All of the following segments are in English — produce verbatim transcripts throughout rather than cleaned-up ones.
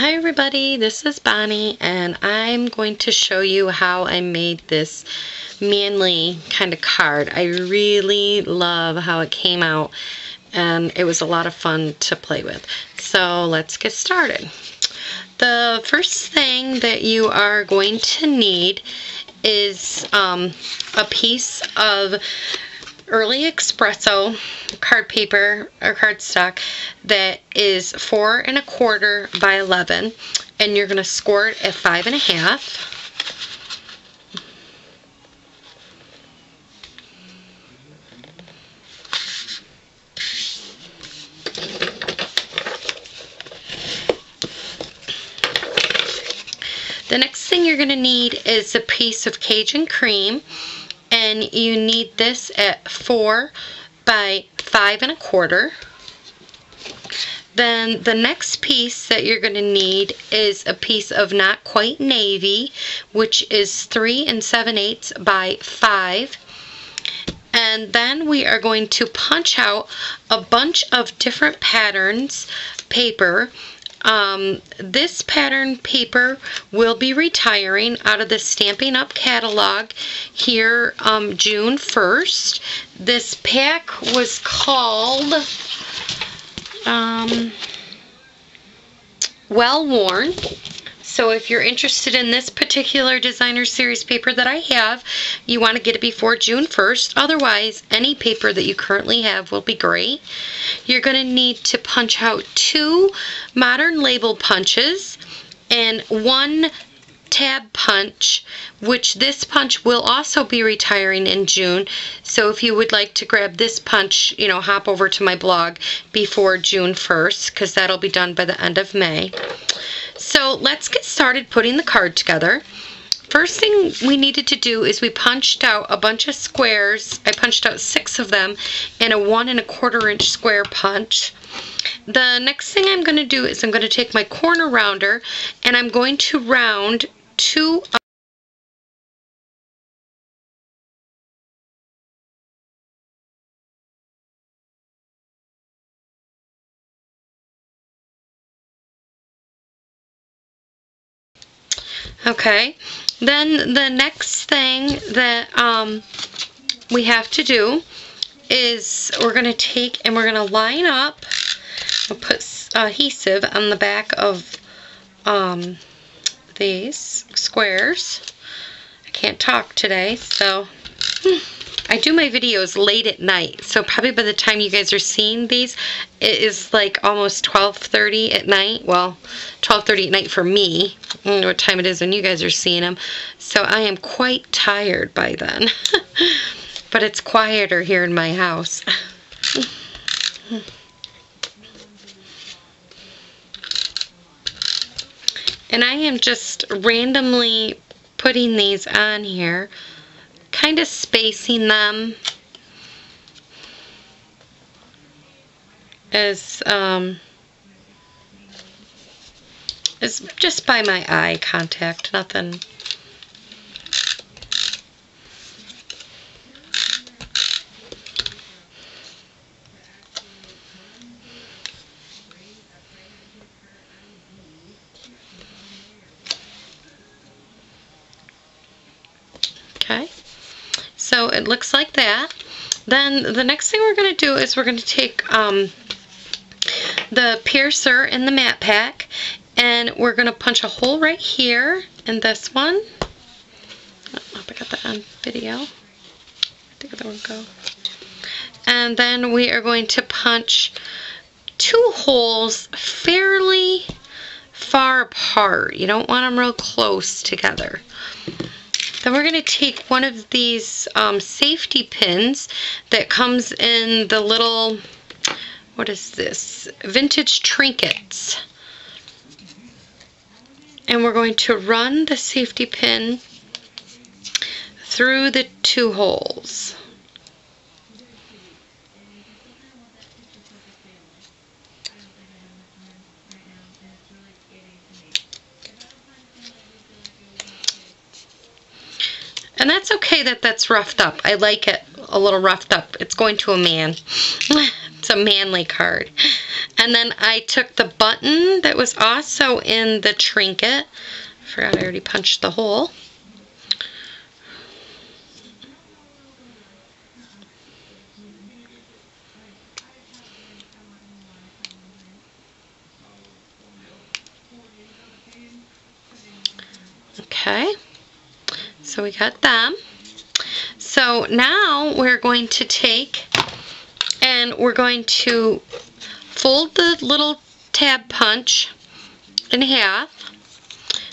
Hi everybody, this is Bonnie and I'm going to show you how I made this manly kind of card. I really love how it came out and it was a lot of fun to play with. So let's get started. The first thing that you are going to need is um, a piece of Early Espresso card paper or cardstock that is four and a quarter by eleven, and you're going to score it at five and a half. The next thing you're going to need is a piece of Cajun cream. And you need this at four by five and a quarter. Then the next piece that you're going to need is a piece of Not Quite Navy, which is three and seven eighths by five. And then we are going to punch out a bunch of different patterns paper. Um, this pattern paper will be retiring out of the Stampin' Up catalog here um, June first. This pack was called um, Well Worn. So if you're interested in this particular designer series paper that I have, you want to get it before June first. Otherwise, any paper that you currently have will be great. You're going to need to punch out two modern label punches and one tab punch, which this punch will also be retiring in June. So if you would like to grab this punch, you know, hop over to my blog before June first, because that'll be done by the end of May. So let's get started putting the card together. First thing we needed to do is we punched out a bunch of squares. I punched out six of them in a one and a quarter inch square punch. The next thing I'm going to do is I'm going to take my corner rounder and I'm going to round two up. Okay, then the next thing that um, we have to do is we're going to take and we're going to line up, we'll put adhesive on the back of um, these squares. I can't talk today, so hmm. I do my videos late at night, so probably by the time you guys are seeing these, it is like almost twelve thirty at night. Well, twelve thirty at night for me. I don't know what time it is when you guys are seeing them. So I am quite tired by then. But it's quieter here in my house. And I am just randomly putting these on here, kind of spacing them as um, as just by my eye contact, nothing. Okay. So it looks like that. Then the next thing we're going to do is we're going to take um, the piercer in the matte pack and we're going to punch a hole right here in this one. I don't know if I got that on video. I think that one go. And then we are going to punch two holes fairly far apart. You don't want them real close together. Then we're going to take one of these um, safety pins that comes in the little, what is this, vintage trinkets. And we're going to run the safety pin through the two holes. And that's okay that that's roughed up. I like it a little roughed up. It's going to a man. It's a manly card. And then I took the button that was also in the trinket. I forgot I already punched the hole. Okay, so we got them. So now we're going to take and we're going to fold the little tab punch in half.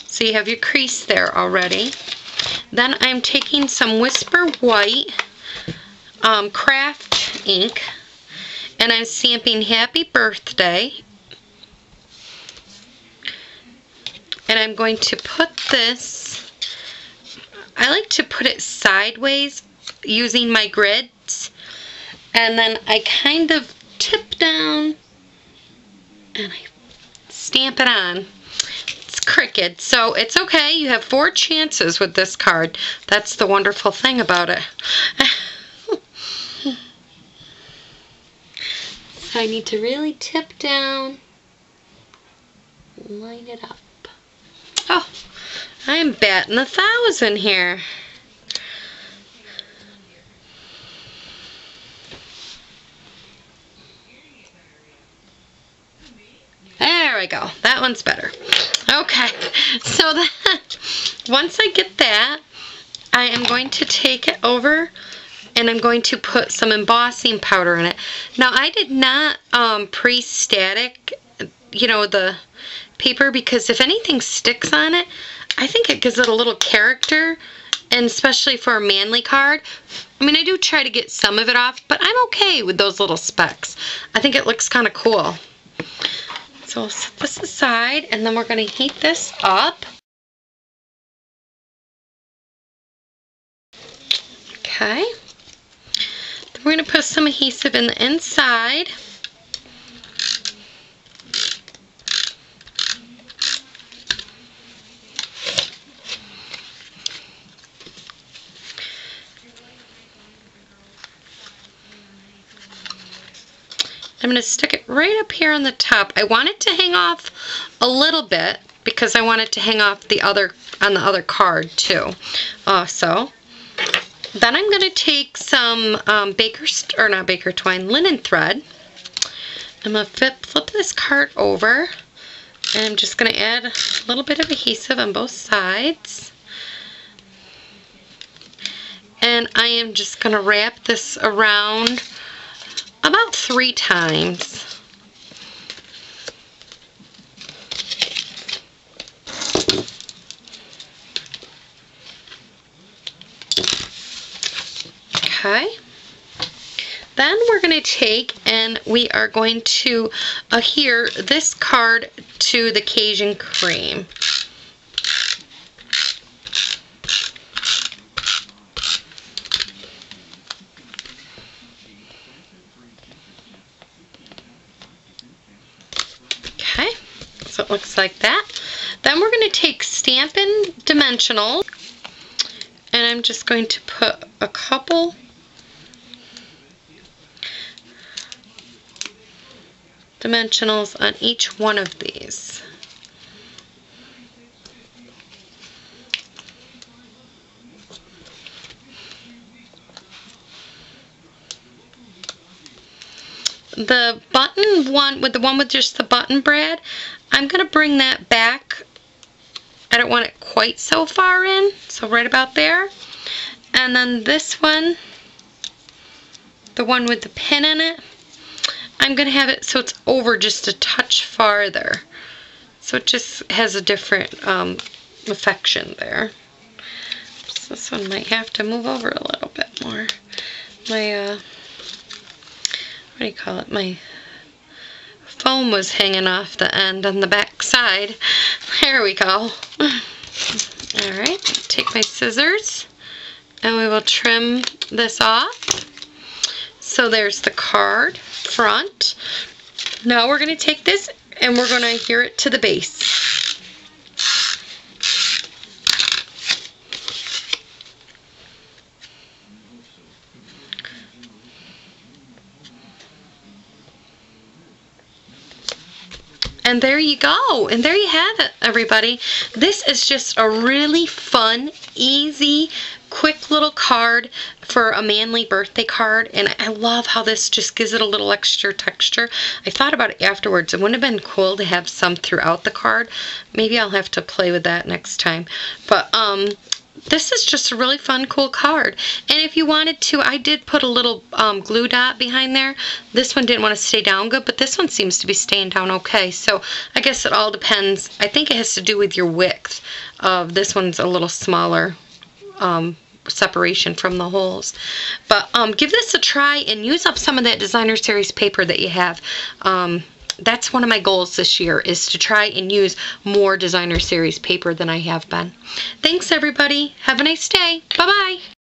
So you have your crease there already. Then I'm taking some Whisper White um, craft ink and I'm stamping Happy Birthday. And I'm going to put this, I like to put it sideways using my grids. And then I kind of tip down and I stamp it on. It's crooked, so it's okay. You have four chances with this card. That's the wonderful thing about it. So I need to really tip down, line it up. Oh, I am batting a thousand here. There we go. That one's better. Okay, so then once I get that, I am going to take it over and I'm going to put some embossing powder in it. Now, I did not um, pre-static, you know, the paper, because if anything sticks on it, I think it gives it a little character, and especially for a manly card. I mean, I do try to get some of it off, but I'm okay with those little specks. I think it looks kind of cool. So I'll set this aside, and then we're going to heat this up. Okay. Then we're going to put some adhesive in the inside. I'm going to stick it right up here on the top. I want it to hang off a little bit because I want it to hang off the other on the other card too. Also, then I'm going to take some um, baker or not baker twine, linen thread. I'm going to flip, flip this card over, and I'm just going to add a little bit of adhesive on both sides, and I am just going to wrap this around about three times. Okay. Then we're going to take and we are going to adhere this card to the Cajun cream. So it looks like that. Then we're going to take Stampin' Dimensionals, and I'm just going to put a couple. Dimensionals on each one of these. The button one, with the one with just the button brad, I'm going to bring that back. I don't want it quite so far in, so right about there. And then this one, the one with the pin in it, I'm going to have it so it's over just a touch farther. So it just has a different um, affection there. So this one might have to move over a little bit more. My, uh, what do you call it? My foam was hanging off the end on the back side. There we go. Alright, take my scissors and we will trim this off. So there's the card front. Now we're going to take this and we're going to adhere it to the base. And there you go. And there you have it, everybody. This is just a really fun, easy, quick little card for a manly birthday card, and I love how this just gives it a little extra texture. I thought about it afterwards. It wouldn't have been cool to have some throughout the card. Maybe I'll have to play with that next time. But um, this is just a really fun, cool card. And if you wanted to, I did put a little um, glue dot behind there. This one didn't want to stay down good, but this one seems to be staying down okay. So I guess it all depends. I think it has to do with your width. Uh, this one's a little smaller. Um, separation from the holes, but um, give this a try and use up some of that designer series paper that you have. Um, that's one of my goals this year, is to try and use more designer series paper than I have been. Thanks everybody, have a nice day. Bye bye.